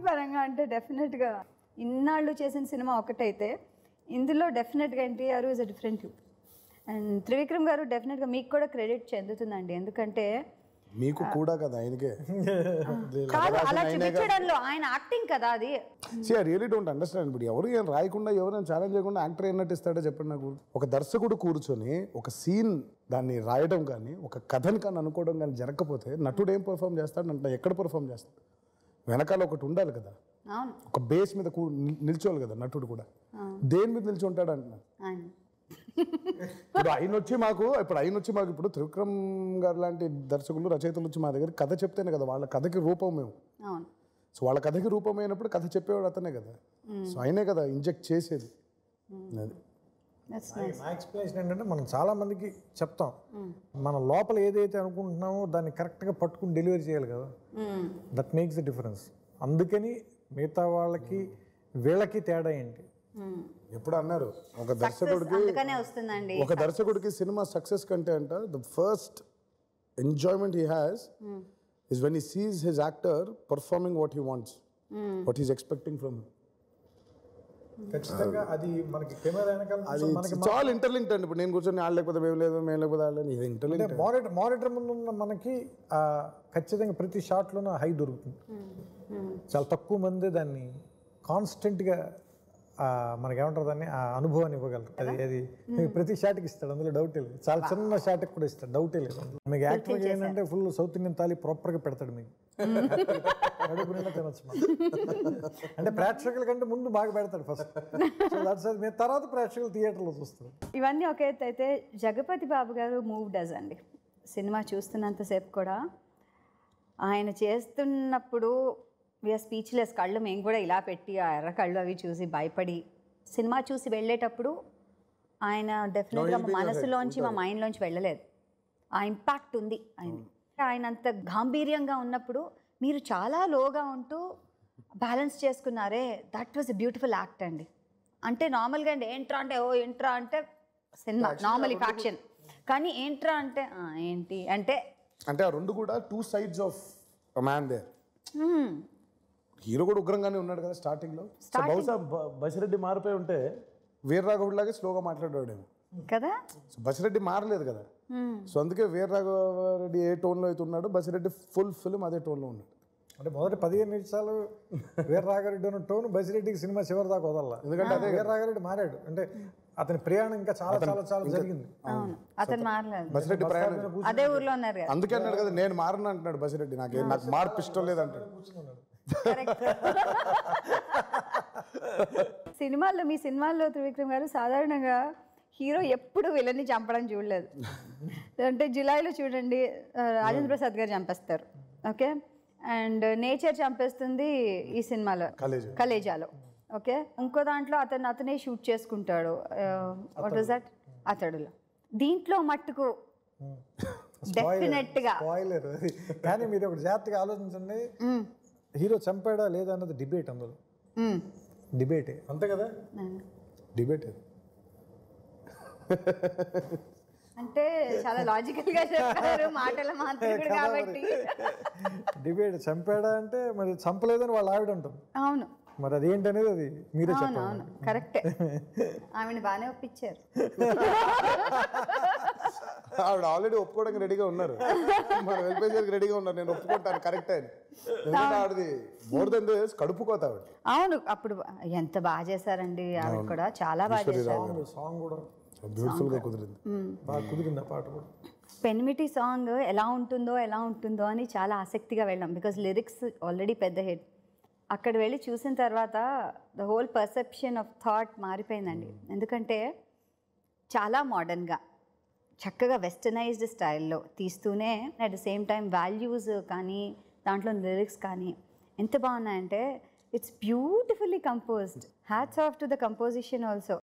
Definitely. Innalu chesin cinema okataite. Indulo definitely NTR is a different look. And Trivikram garu definitely meek kuda credit chendutundandi. Endukante meeku kuda kada ayinake. Kaadu ala chippichadallo ayina acting kada adi. See, I really don't understand buddy. Evaru em raayikunda evarani challenge cheyakunda actor ayyinattu istado cheppandu naaku. Oka darshikudu kurchoni oka scene danni raayadam gaani oka kathan kan anukodam gaani jarakapothe nattudu em perform chestadu anta ekkada perform chestadu. వెనకాల ఒకటి ఉండాలి కదా, ఒక base మీద నిల్చోవాలి కదా, నటుడు కూడా దేని మీద నిల్చుంటాడు అంటున్నాను. ఇప్పుడు ఆయన వచ్చి మాకు ఇప్పుడు త్రివిక్రమ్ గారు లాంటి దర్శకులు రచయితలు వచ్చి మా దగ్గర కథ చెప్తేనే కదా వాళ్ళ కథకి రూపం మేము. సో వాళ్ళ కథకి రూపం అయినప్పుడు కథ చెప్పేవాడు అతనే కదా, సో ఆయనే కదా ఇంజెక్ట్ చేసేది. నా ఎక్స్పీరియన్స్ ఏంటంటే మనం చాలా మందికి చెప్తాం, మన లోపల ఏదైతే అనుకుంటున్నామో దాన్ని కరెక్ట్గా పట్టుకుని డెలివరీ చేయాలి కదా, దట్ మేక్స్ ద డిఫరెన్స్. అందుకని మిగతా వాళ్ళకి వీళ్ళకి తేడా ఏంటి ఎప్పుడు అన్నారు, ఒక దర్శకుడికి సినిమా సక్సెస్ కంటే అంట the first enjoyment he has is when he sees his actor performing what he wants, what he's expecting from. ఖచ్చితంగా అది మనకి కెమెరా చాలా ఇంటర్లింక్ట్ అండి. ఇప్పుడు నేను కూర్చొని ఆడ లేకపోతే మేము లేకపోతే ఇంటర్లింక్ మానిటర్ ముందు ఉన్న మనకి ఖచ్చితంగా ప్రతి షాట్లోనూ హై దొరుకుతుంది. చాలా తక్కువ మంది దాన్ని కాన్స్టెంట్గా మనకి ఏమంటారు దాన్ని ఆ అనుభవాన్ని ఇవ్వగలరు. అది అది మీకు ప్రతి షాట్కి ఇస్తాడు, అందులో డౌటే లేదు. చాలా చిన్న షాట్కి కూడా ఇస్తాడు, డౌటే లేదు. మీకు యాక్టింగ్ ఏంటంటే ఫుల్ సౌత్ ఇండియన్ తాళి ప్రాపర్గా పెడతాడు, మీకు అడుగునే తినచ్చు. అంటే ప్రేక్షకుల కంటే ముందు బాగా పెడతాడు ఫస్ట్, మేము తర్వాత ప్రేక్షకులు థియేటర్లో చూస్తాం. ఇవన్నీ ఒక ఎత్తు అయితే జగపతి బాబు గారు మూవ్డ్ అస్ అండి. సినిమా చూస్తున్నంతసేపు కూడా ఆయన చేస్తున్నప్పుడు వీఆర్ స్పీచ్లెస్, కళ్ళు మేము కూడా ఇలా పెట్టి ఆ ఎర్ర కళ్ళు అవి చూసి భయపడి సినిమా చూసి వెళ్ళేటప్పుడు ఆయన డెఫినెట్గా మా మనసులోంచి మా మైండ్లోంచి వెళ్ళలేదు. ఆ ఇంపాక్ట్ ఉంది ఆయన. ఆయన అంత గాంభీర్యంగా ఉన్నప్పుడు మీరు చాలా లోగా ఉంటూ బ్యాలెన్స్ చేసుకున్నారే, that was a beautiful act అండి. అంటే నార్మల్గా అండి ఏంట్రా అంటే ఓ ఏంట్రా అంటే సినిమా నార్మల్ యాక్షన్, కానీ ఏంట్రా అంటే ఏంటి అంటే అంటే ఆ రెండు కూడా two sides of a man there. Hero కూడా ఉగ్రంగానే ఉన్నాడు కదా స్టార్టింగ్ లో, బహుశా బసిరెడ్డి మారిపోయి ఉంటే వీర్రాఘవుడు లాగే స్లోగా మాట్లాడేవాడేమో కదా. బసిరెడ్డి మారలేదు కదా, సో అందుకే వీర్రాఘవరెడ్డి ఏ టోన్ లో అయితే ఉన్నాడు బసిరెడ్డి ఫుల్ ఫిల్మ్ అదే టోన్ లో ఉన్నాడు. అంటే మొదటి 15 నిమిషాలు వీర్రాఘవరెడ్డి ఉన్న టోన్ బసిరెడ్డికి సినిమా చివరి దాకా వదల, ఎందుకంటే అదే వీర్రాఘవరెడ్డి మారాడు అంటే అతని ప్రయాణం ఇంకా చాలా చాలా చాలా జరిగింది. బసిరెడ్డి ప్రయాణం అదే ఊర్లో ఉన్నారు కదా, అందుకే అన్నాడు కదా నేను మారను అంటున్నాడు బసిరెడ్డి, నాకు మార్పు ఇష్టం లేదంటాడు. సినిమాల్లో మీ సినిమాల్లో త్రివిక్రమ్ గారు సాధారణంగా హీరో ఎప్పుడు విలన్ని చంపడం చూడలేదు. అంటే జులైలో చూడండి రాజేంద్ర ప్రసాద్ గారు చంపేస్తారు, ఓకే, అండ్ నేచర్ చంపేస్తుంది ఈ సినిమాలో కలేజాలో, ఓకే. ఇంకో దాంట్లో అతనే షూట్ చేసుకుంటాడు, వాట్ వాజ్ దట్, అతడులో. దీంట్లో మట్టుకు డెఫినెట్ గా కానీ మీరు ఒకటి జాగ్రత్తగా ఆలోచించండి, హీరో చంపాడా లేదా అన్నది డిబేట్, అందులో డిబేటే అంతే కదా, డిబేట్ అంటే చాలా లాజికల్ గా చెప్పారు మాటల మాత్రమే కాబట్టి డిబేట్. చంపాడా అంటే మరి చంపలేదని వాళ్ళు ఆవిడ ఉంటాం, అవును, మరి అది ఏంటనేది అది మీరే చెప్పండి. అవును కరెక్టే, ఆవిడ బాగానే ఒప్పించారు, ఆవిడ ఆల్రెడీ ఒప్పుకోవడానికి రెడీగా ఉన్నారు, మన వెల్ఫేర్ రెడీగా ఉన్నారు, నేను ఒప్పుకుంటాను కరెక్టే అని. ఆవిడది మోర్ దెన్ దిస్ కడుపుకోత ఆవిడ. అవును అప్పుడు ఎంత బాగా చేశారండి ఆవిడ కూడా, చాలా బాగా చేశారు. సాంగ్ కూడా బ్యూటిఫుల్ గా కుదిరింది, బాగా కుదిరింది ఆ పాట కూడా. పెనిమిటి సాంగ్ ఎలా ఉంటుందో అని చాలా ఆసక్తిగా వెళ్ళాం, బికాస్ లిరిక్స్ ఆల్రెడీ పెద్ద హిట్. అక్కడ వెళ్ళి చూసిన తర్వాత the whole perception of thought మారిపోయిందండి. ఎందుకంటే చాలా మోడర్న్గా చక్కగా వెస్టర్నైజ్డ్ స్టైల్లో తీస్తూనే at the same time values కానీ దాంట్లో లిరిక్స్ కానీ ఎంత బాగున్నాయంటే It's beautifully composed. Hats off to the composition also.